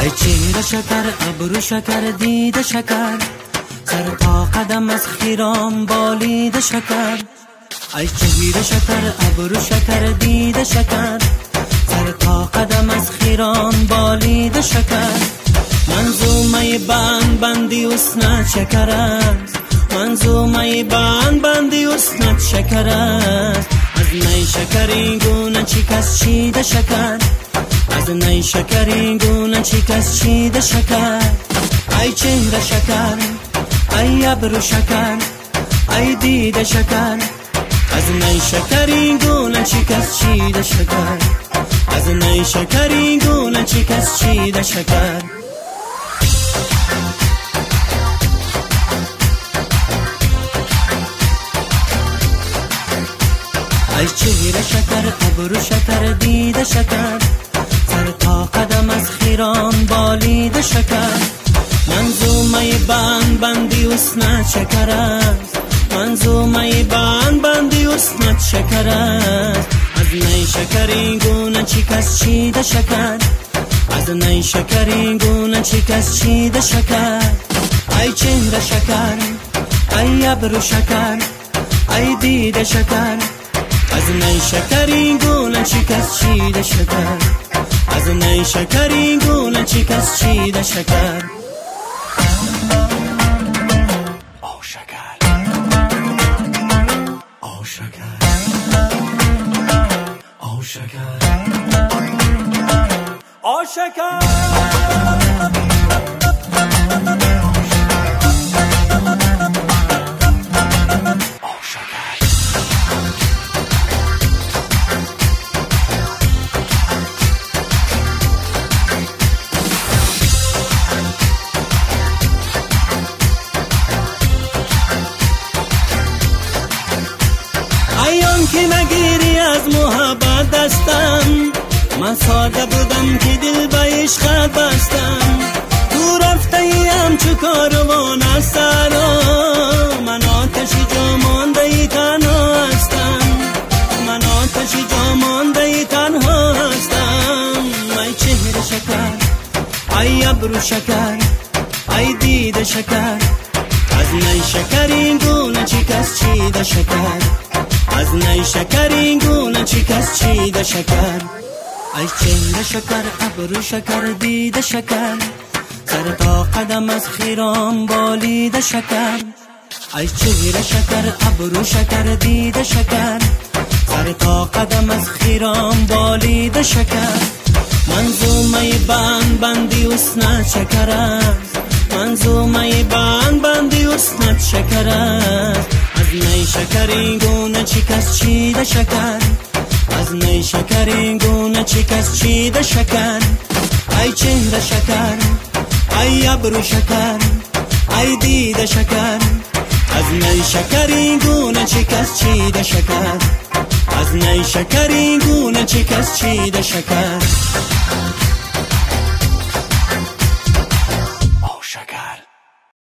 ای چهره شکر ابرو شکر دیده شکر سر تا قدم از خیرام بالیده شکر ای چهره شکر ابرو شکر دیده شکر سر تا قدم از خیرام بالیده شکر منظومه بند بندی اسنت شکر است منظومه بند بندی اسنت شکر است از نی شکر این گونه چیکس چیده شکر از نی شکر این گونه چیکس چیده شکر ای چهره شکر ای ابرو شکر ای دیده شکر از نی شکر این گونه چیکس چیده شکر از نی شکر این گونه چیکس چیده شکر ای چهره شکر ابرو شکر دیده شکر سر تا قدم از خیران بالیده شکر منظومه بند بندی اسنت شکر است منظومه بند بندی اسنت شکر است از نی شکر این گونه چیکس چیده شکر از نی شکر این گونه چیکس چیده شکر ای چهره شکر ای ابرو شکر ای دیده شکر از نی شکر این گونه چیکس چیده شکر از نی شکر این گونه چیکس چیده شکر او شکر او شکر او شکر او شکر که نگیری از محبت دستم من ساده بودم که دل به عشقت بستم تو رفته ای همچو کاروان از سرا من آتش جا مانده ای تنها هستم من آتش جا مانده ای تنها هستم ای چهره شکر ای ابرو شکر ای دیده شکر از نی شکر این گونه چیکس چیده شکر از نی شکر این گونه چیکس چیده شکر ای چهره شکر ابرو شکر دیده شکر سر تا قدم از خیرام بالیده شکر ای چهره شکر ابرو شکر دیده شکر سر تا قدم از خیرام بالیده شکر منظومه بند بندی اسنت شکر است منظومه بند بندی اسنت شکر است از نی شکر این گونه چیکس چیده شکر از نی شکر این گونه چیکس چیده شکر ای چهره شکر ای ابرو شکر ای دیده شکر از نی شکر این گونه چیکس چیده شکر از نی شکر این گونه چیکس چیده شکر